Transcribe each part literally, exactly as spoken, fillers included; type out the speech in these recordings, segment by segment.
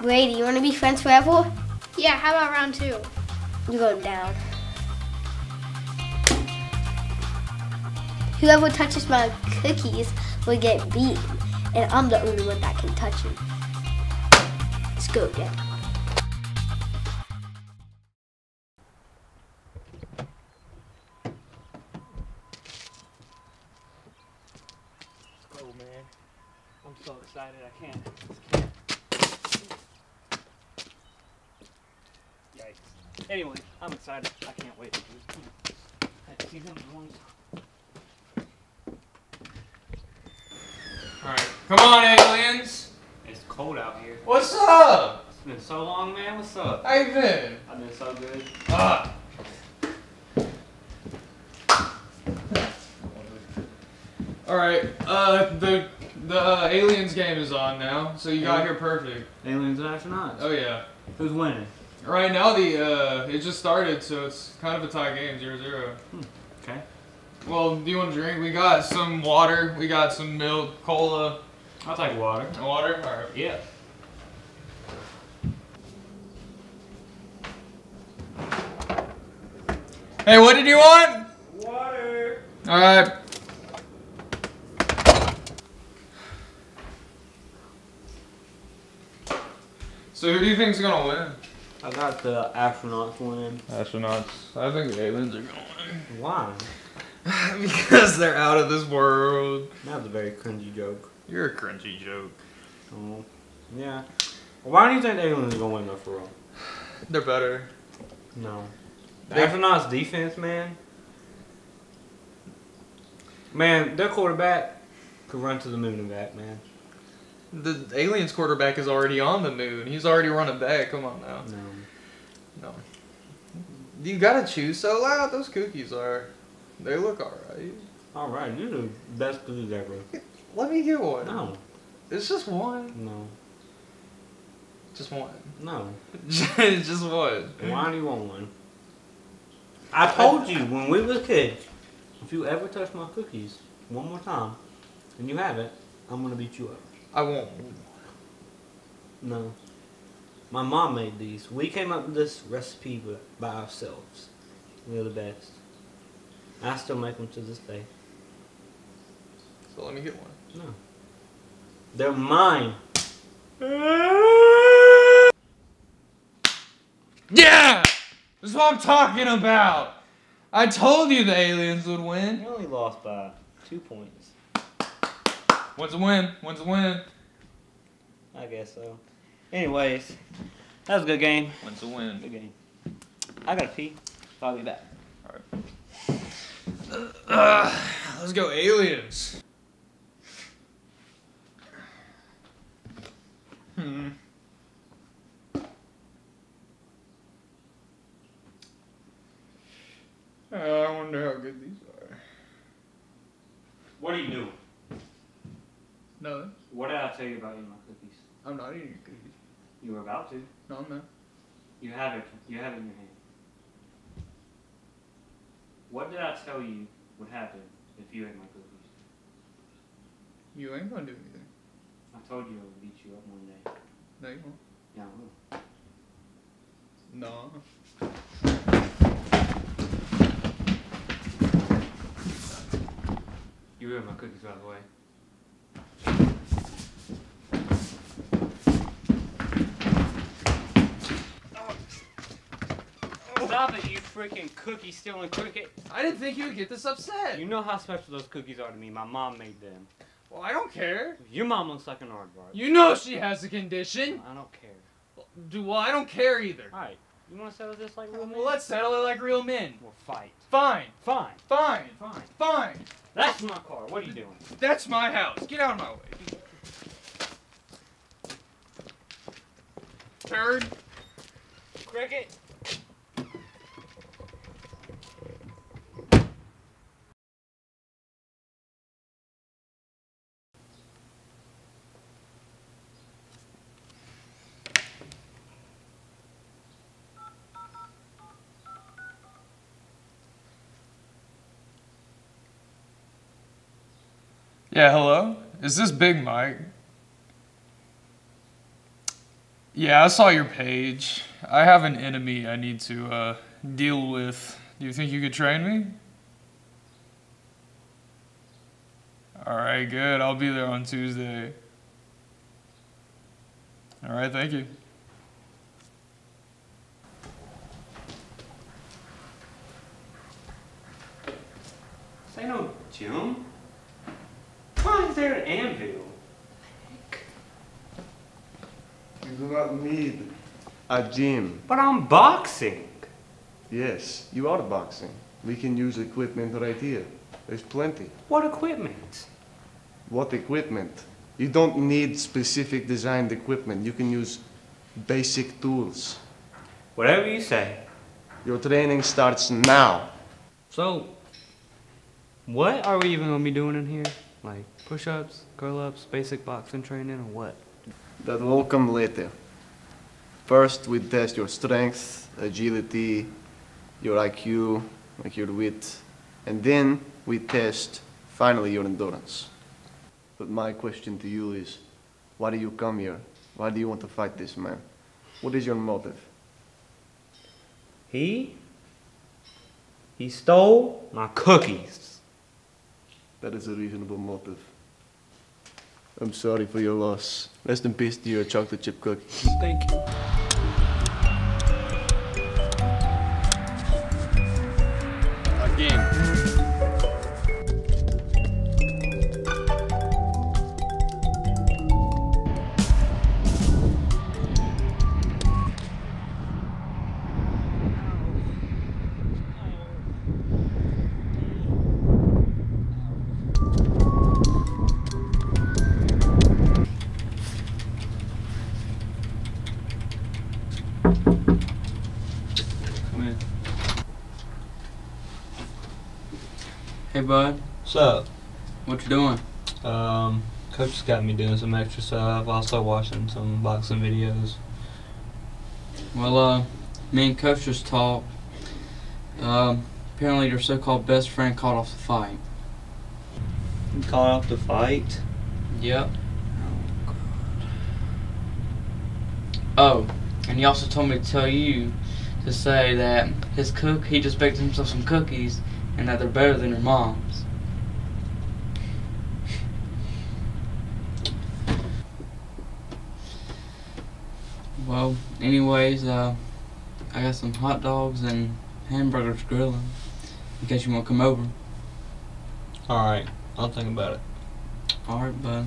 Brady, you want to be friends forever? Yeah, how about round two? You go down. Whoever touches my cookies will get beat, and I'm the only one that can touch them. Let's go again. Let's go, man. I'm so excited. I can't. I can't. Yikes. Anyway, I'm excited. I can't wait. I see them ones. Alright, come on, aliens! It's cold out here. What's up? It's been so long, man. What's up? How you been? I've been so good. Ah! Alright, uh, the the uh, aliens game is on now, so you yeah. got here perfect. Aliens and astronauts. Oh yeah. Who's winning? Right now, the uh, it just started, so it's kind of a tie game, zero zero. Hmm. Okay. Well, do you want to drink? We got some water, we got some milk, cola. I'll take water. Water? Alright. Yeah. Hey, what did you want? Water. Alright. So who do you think's gonna win? I got the astronauts winning. Astronauts. I think the aliens are gonna win. Why? Because they're out of this world. That was a very cringy joke. You're a cringy joke. Oh, yeah. Why do you think the aliens are gonna win though, for real? They're better. No. The astronauts' defense, man. Man, their quarterback could run to the moon and back, man. The aliens' quarterback is already on the moon. He's already running back. Come on now. No. No. You gotta chew so loud. Those cookies are. They look alright. Alright, you're the best dude ever. Let me get one. No. It's just one. No. Just one. No. Just one. Why do you want one? I told you when we was kids, if you ever touch my cookies one more time, and you haven't, I'm gonna beat you up. I won't. No. My mom made these. We came up with this recipe by ourselves. We're the best. I still make them to this day. So let me get one. No. They're mine. Yeah! That's what I'm talking about. I told you the aliens would win. You only lost by two points. One's a win. One's a win. I guess so. Anyways, that was a good game. One's a win. Good game. I gotta pee. I'll be back. All right. Uh, let's go aliens. Hmm. Uh, I wonder how good these are. What are you doing? Nothing. What did I tell you about eating my cookies? I'm not eating your cookies. You were about to. No, I'm not. You have it. You have it in your hand. What did I tell you would happen if you ate my cookies? You ain't gonna do anything. I told you I would beat you up one day. No, you won't. Yeah, I will. No. You ruined my cookies, by the way. Stop it, you freaking cookie stealing cricket. I didn't think you would get this upset. You know how special those cookies are to me. My mom made them. Well, I don't care. Your mom looks like an aardvark. You know she has a condition. I don't care. Well, do, well I don't care either. Alright, you want to settle this like real men? Well, let's settle it like real men. We'll fight. Fine. Fine. Fine. Fine. Fine. That's my car. What are you doing? That's my house. Get out of my way. Turd. Cricket. Yeah, hello? Is this Big Mike? Yeah, I saw your page. I have an enemy I need to uh, deal with. Do you think you could train me? Alright, good. I'll be there on Tuesday. Alright, thank you. Say no, Jim. Why is there an anvil? You do not need a gym. But I'm boxing. Yes, you are boxing. We can use equipment right here. There's plenty. What equipment? What equipment? You don't need specific designed equipment. You can use basic tools. Whatever you say. Your training starts now. So, what are we even going to be doing in here? Like push-ups, curl-ups, basic boxing training, or what? That will come later. First, we test your strength, agility, your I Q, like your wit, and then we test, finally, your endurance. But my question to you is, why do you come here? Why do you want to fight this man? What is your motive? He? He stole my cookies. That is a reasonable motive. I'm sorry for your loss. Rest in peace to your chocolate chip cookies. Thank you. Again. Hey bud. What's up? What you doing? Um, coach has got me doing some extra stuff. Also watching some boxing videos. Well, uh, me and coach just talked. Um, apparently your so-called best friend called off the fight. He called off the fight? Yep. Oh, God. Oh, and he also told me to tell you to say that his cook, he just baked himself some cookies, and that they're better than your mom's. Well, anyways, uh, I got some hot dogs and hamburgers grilling, in case you want to come over. Alright, I'll think about it. Alright, bud.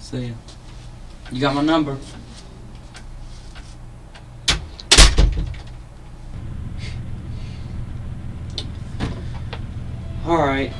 See ya. You got my number. All right.